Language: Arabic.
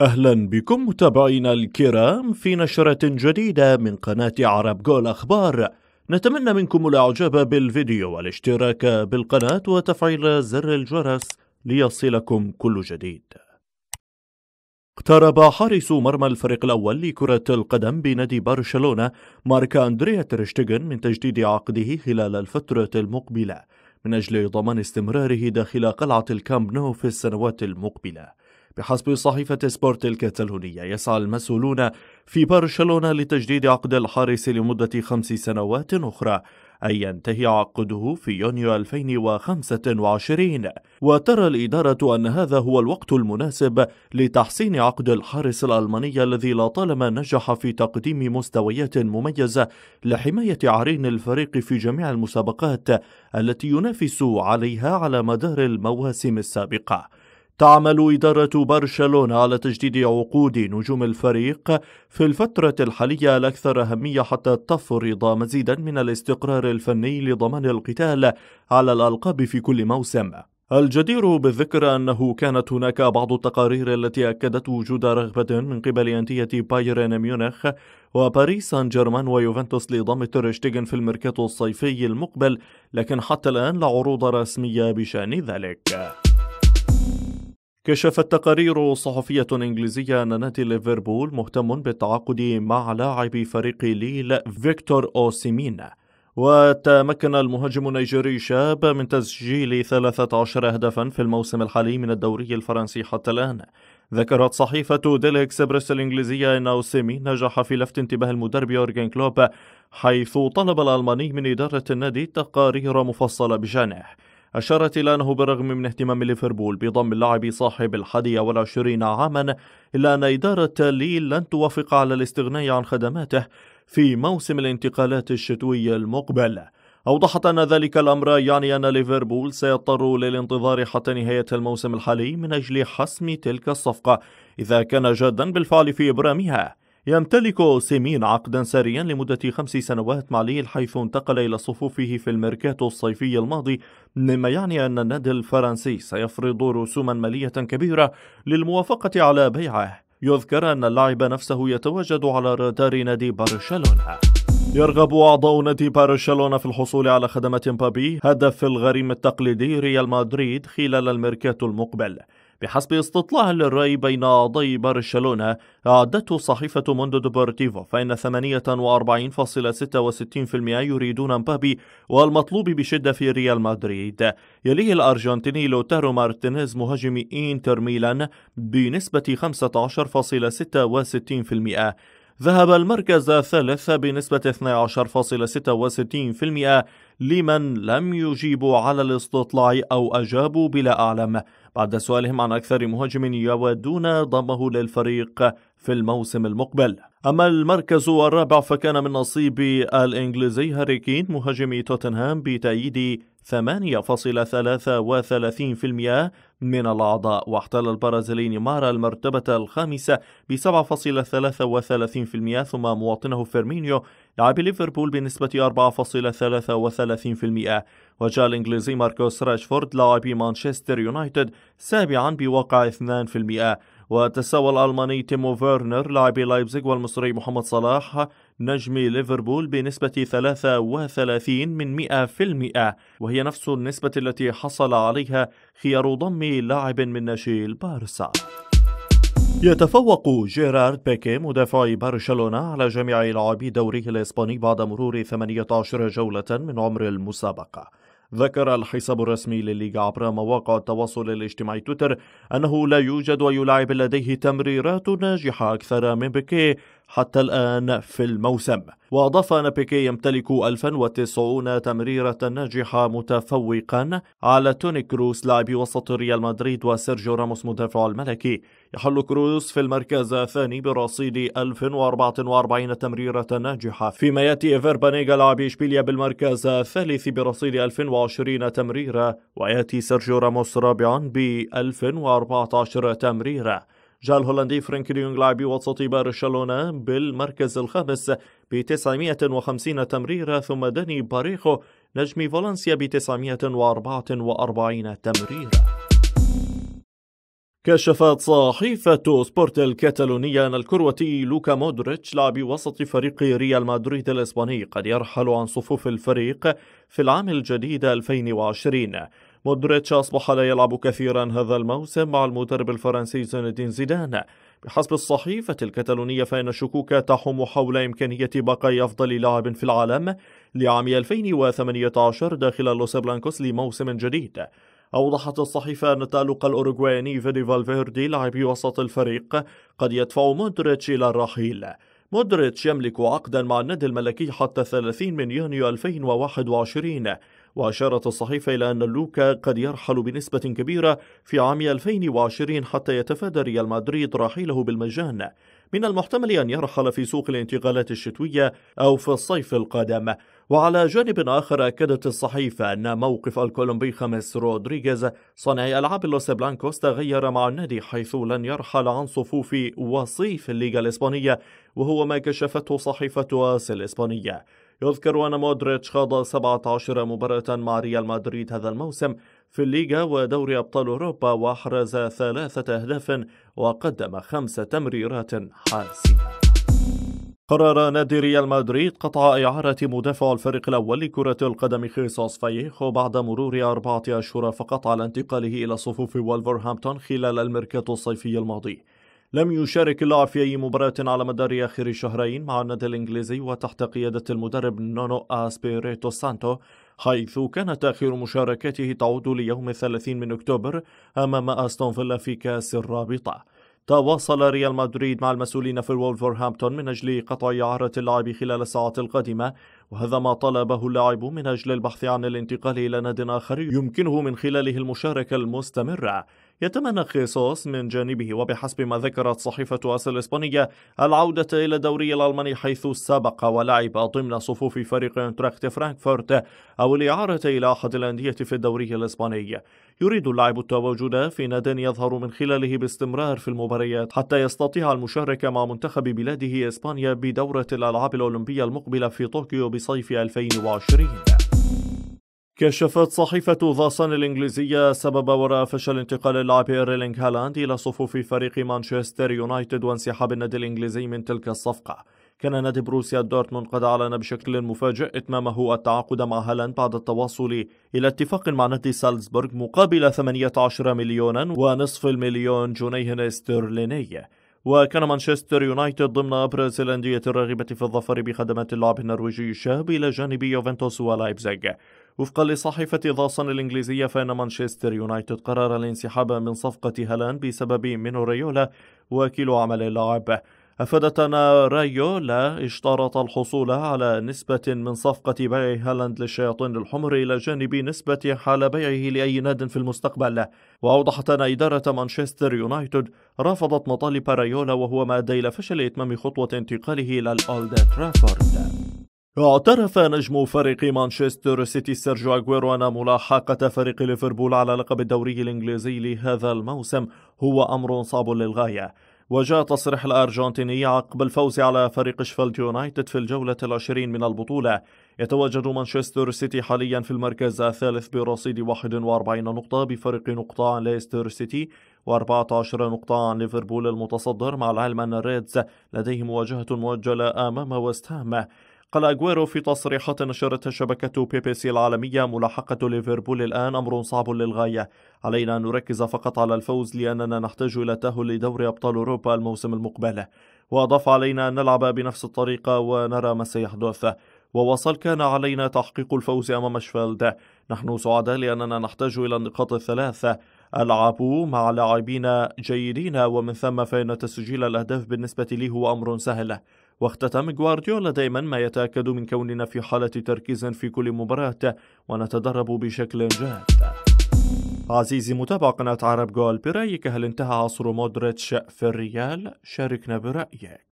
أهلا بكم متابعينا الكرام في نشرة جديدة من قناة عرب جول أخبار. نتمنى منكم الإعجاب بالفيديو والاشتراك بالقناة وتفعيل زر الجرس ليصلكم كل جديد. اقترب حارس مرمى الفريق الأول لكرة القدم بنادي برشلونة مارك اندريه تير شتيغن من تجديد عقده خلال الفترة المقبلة من أجل ضمان استمراره داخل قلعة الكامب نو في السنوات المقبلة. بحسب صحيفة سبورت الكتالونية، يسعى المسؤولون في برشلونة لتجديد عقد الحارس لمدة 5 سنوات أخرى، أي ينتهي عقده في يونيو 2025. وترى الإدارة أن هذا هو الوقت المناسب لتحسين عقد الحارس الألماني الذي لطالما نجح في تقديم مستويات مميزة لحماية عرين الفريق في جميع المسابقات التي ينافس عليها على مدار المواسم السابقة. تعمل إدارة برشلونة على تجديد عقود نجوم الفريق في الفترة الحالية الأكثر أهمية حتى تفرض مزيدا من الاستقرار الفني لضمان القتال على الألقاب في كل موسم. الجدير بالذكر أنه كانت هناك بعض التقارير التي أكدت وجود رغبة من قبل أندية بايرن ميونخ وباريس سان جيرمان ويوفنتوس لإضافة تير شتيغن في الميركاتو الصيفي المقبل، لكن حتى الآن لا عروض رسمية بشأن ذلك. كشفت تقارير صحفية إنجليزية أن نادي ليفربول مهتم بالتعاقد مع لاعب فريق ليل فيكتور اوسيمين. وتمكن المهاجم النيجيري شاب من تسجيل 13 هدفا في الموسم الحالي من الدوري الفرنسي حتى الآن. ذكرت صحيفة ديل إكسبرس الإنجليزية أن أوسيمين نجح في لفت انتباه المدرب يورغن كلوب، حيث طلب الألماني من إدارة النادي تقارير مفصلة بشأنه. أشارت إلى أنه برغم من اهتمام ليفربول بضم اللاعب صاحب 21 عاما، إلا أن إدارة ليل لن توافق على الاستغناء عن خدماته في موسم الانتقالات الشتوي المقبل. أوضحت أن ذلك الأمر يعني أن ليفربول سيضطر للانتظار حتى نهاية الموسم الحالي من أجل حسم تلك الصفقة إذا كان جادا بالفعل في إبرامها. يمتلك أوسيمين عقدا ساريا لمدة 5 سنوات مع ليل، حيث انتقل إلى صفوفه في الميركاتو الصيفي الماضي، مما يعني أن النادي الفرنسي سيفرض رسوما مالية كبيرة للموافقة على بيعه. يذكر أن اللاعب نفسه يتواجد على رادار نادي برشلونة. يرغب أعضاء نادي برشلونة في الحصول على خدمات مبابي هدف الغريم التقليدي ريال مدريد خلال الميركاتو المقبل. بحسب استطلاع للرأي بين أعضاء برشلونة أعدته صحيفة موندو ديبورتيفو، فإن 48.66% يريدون مبابي والمطلوب بشدة في ريال مدريد. يليه الأرجنتيني لوتارو مارتينيز مهاجم إنتر ميلان بنسبة 15.66%. ذهب المركز الثالث بنسبة 12.66% لمن لم يجيبوا على الاستطلاع أو أجابوا بلا أعلم بعد سؤالهم عن أكثر مهاجم يودون ضمه للفريق في الموسم المقبل. أما المركز الرابع فكان من نصيب الإنجليزي هاري كين مهاجم توتنهام بتأييد 8.33% من الأعضاء، واحتل البرازيلي نيمار المرتبة الخامسة ب 7.33%، ثم مواطنه فيرمينيو لاعب ليفربول بنسبة 4.33%. وجاء الإنجليزي ماركوس راشفورد لاعب مانشستر يونايتد سابعا بواقع 2%. وتساوى الألماني تيمو فيرنر لاعب لايبزيج والمصري محمد صلاح نجم ليفربول بنسبة 33%، وهي نفس النسبة التي حصل عليها خيار ضم لاعب من ناشئي بارسا. يتفوق جيرارد بيكيه مدافع برشلونة على جميع لاعبي دوريه الإسباني بعد مرور 18 جولة من عمر المسابقة. ذكر الحساب الرسمي للليغا عبر مواقع التواصل الاجتماعي تويتر أنه لا يوجد ويلاعب لديه تمريرات ناجحة أكثر من بيكيه حتى الآن في الموسم. وأضاف أن بيكيه يمتلك 1090 تمريرة ناجحة، متفوقا على توني كروس لاعب وسط ريال مدريد وسيرجيو راموس مدافع الملكي. يحل كروس في المركز الثاني برصيد 1044 تمريرة ناجحة، فيما يأتي إيفير بانيغا لاعب إشبيليا بالمركز الثالث برصيد 1020 تمريرة، ويأتي سيرجيو راموس رابعا ب 1014 تمريرة. جاء الهولندي فرانك دي يونغ لاعب وسط برشلونة بالمركز الخامس ب 950 تمريرة، ثم داني باريخو نجم فالنسيا ب 944 تمريرة. كشفت صحيفة سبورت الكتالونية أن الكرواتي لوكا مودريتش لاعب وسط فريق ريال مدريد الإسباني قد يرحل عن صفوف الفريق في العام الجديد 2020. مودريتش أصبح لا يلعب كثيرا هذا الموسم مع المدرب الفرنسي زين الدين زيدان. بحسب الصحيفة الكتالونية فإن الشكوك تحوم حول إمكانية بقاء أفضل لاعب في العالم لعام 2018 داخل لوس بلانكوس لموسم جديد. أوضحت الصحيفة أن التألق الأوروغواني فيدي فالفيردي لاعب وسط الفريق قد يدفع مودريتش إلى الرحيل. مودريتش يملك عقدا مع النادي الملكي حتى 30 من يونيو 2021، وأشارت الصحيفة إلى أن لوكا قد يرحل بنسبة كبيرة في عام 2020 حتى يتفادى ريال مدريد رحيله بالمجان. من المحتمل أن يرحل في سوق الانتقالات الشتوية أو في الصيف القادم. وعلى جانب آخر أكدت الصحيفة أن موقف الكولومبي خامس رودريغيز صانع ألعاب لوس بلانكوس تغير مع النادي، حيث لن يرحل عن صفوف وصيف الليغا الإسبانية، وهو ما كشفته صحيفة آس الإسبانية. يذكر أن مودريتش خاض 17 مباراة مع ريال مدريد هذا الموسم في الليغا ودوري أبطال أوروبا، وأحرز 3 أهداف وقدم 5 تمريرات حاسمة. قرر نادي ريال مدريد قطع إعارة مدافع الفريق الأول لكرة القدم خيسوس فاييخو بعد مرور 4 أشهر فقط على انتقاله إلى صفوف ولفرهامبتون خلال الميركاتو الصيفي الماضي. لم يشارك اللاعب في أي مباراة على مدار آخر شهرين مع النادي الإنجليزي وتحت قيادة المدرب نونو أسبيريتو سانتو، حيث كانت آخر مشاركته تعود ليوم 30 من أكتوبر أمام أستون فيلا في كأس الرابطة. تواصل ريال مدريد مع المسؤولين في وولفرهامبتون من أجل قطع إعارة اللاعب خلال الساعات القادمة، وهذا ما طلبه اللاعب من أجل البحث عن الانتقال إلى نادٍ آخر يمكنه من خلاله المشاركة المستمرة. يتمنى خيسوس من جانبه وبحسب ما ذكرت صحيفة آس الإسبانية العودة إلى الدوري الألماني، حيث سبق ولعب ضمن صفوف فريق إنتراخت فرانكفورت، أو الإعارة إلى أحد الأندية في الدوري الإسباني. يريد اللاعب التواجد في نادٍ يظهر من خلاله باستمرار في المباريات حتى يستطيع المشاركة مع منتخب بلاده إسبانيا بدورة الألعاب الأولمبية المقبلة في طوكيو بصيف 2020. كشفت صحيفة ذا صن الإنجليزية سبب وراء فشل انتقال اللاعب إيرلينغ هالاند إلى صفوف فريق مانشستر يونايتد وانسحاب النادي الإنجليزي من تلك الصفقة. كان نادي بروسيا دورتموند قد أعلن بشكل مفاجئ إتمامه التعاقد مع هالاند بعد التوصل إلى اتفاق مع نادي سالزبورغ مقابل 18,250,000 جنيه استرليني. وكان مانشستر يونايتد ضمن أبرز الأندية الراغبة في الظفر بخدمات اللاعب النرويجي الشاب إلى جانب يوفنتوس ولايبزيج. وفقا لصحيفة ذا صن الإنجليزية فإن مانشستر يونايتد قرر الانسحاب من صفقة هالاند بسبب منه رايولا وكيل عمل اللاعب. أفادت أن رايولا اشترط الحصول على نسبة من صفقة بيع هالاند للشياطين الحمر إلى جانب نسبة حال بيعه لأي ناد في المستقبل. وأوضحت أن إدارة مانشستر يونايتد رفضت مطالب رايولا، وهو ما أدى إلى فشل إتمام خطوة انتقاله إلى الأولد ترافورد. اعترف نجم فريق مانشستر سيتي سيرجيو أغويرو أن ملاحقة فريق ليفربول على لقب الدوري الإنجليزي لهذا الموسم هو أمر صعب للغاية. وجاء تصريح الأرجنتيني عقب الفوز على فريق إشبيليا يونايتد في الجولة 20 من البطولة. يتواجد مانشستر سيتي حاليا في المركز الثالث برصيد 41 نقطة بفرق نقطة عن ليستر سيتي و14 نقطة عن ليفربول المتصدر، مع العلم أن الريدز لديهم مواجهة مؤجلة أمام ويست هام. قال أغويرو في تصريحات نشرتها شبكة بي بي سي العالمية: ملاحقة ليفربول الآن أمر صعب للغاية، علينا أن نركز فقط على الفوز لأننا نحتاج إلى تأهل لدوري أبطال أوروبا الموسم المقبل، وأضاف: علينا أن نلعب بنفس الطريقة ونرى ما سيحدث. ووصل: كان علينا تحقيق الفوز أمام شفيلد، نحن سعداء لأننا نحتاج إلى النقاط الثلاثة، ألعبوا مع لاعبين جيدين ومن ثم فإن تسجيل الأهداف بالنسبة لي هو أمر سهل. واختتم غوارديولا: دائما ما يتأكد من كوننا في حالة تركيز في كل مباراة ونتدرب بشكل جاد. عزيزي متابع قناة عرب جول، برأيك هل انتهى عصر مودريتش في الريال؟ شاركنا برأيك.